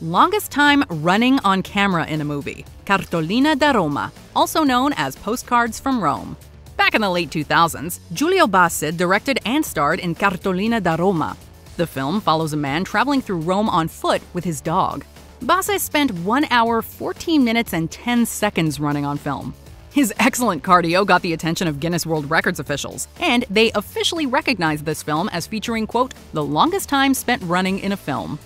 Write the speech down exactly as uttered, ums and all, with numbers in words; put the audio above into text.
Longest time running on camera in a movie, Cartolina da Roma, also known as Postcards from Rome. Back in the late two thousands, Giulio Bassi directed and starred in Cartolina da Roma. The film follows a man traveling through Rome on foot with his dog. Bassi spent one hour, fourteen minutes, and ten seconds running on film. His excellent cardio got the attention of Guinness World Records officials, and they officially recognized this film as featuring, quote, the longest time spent running in a film.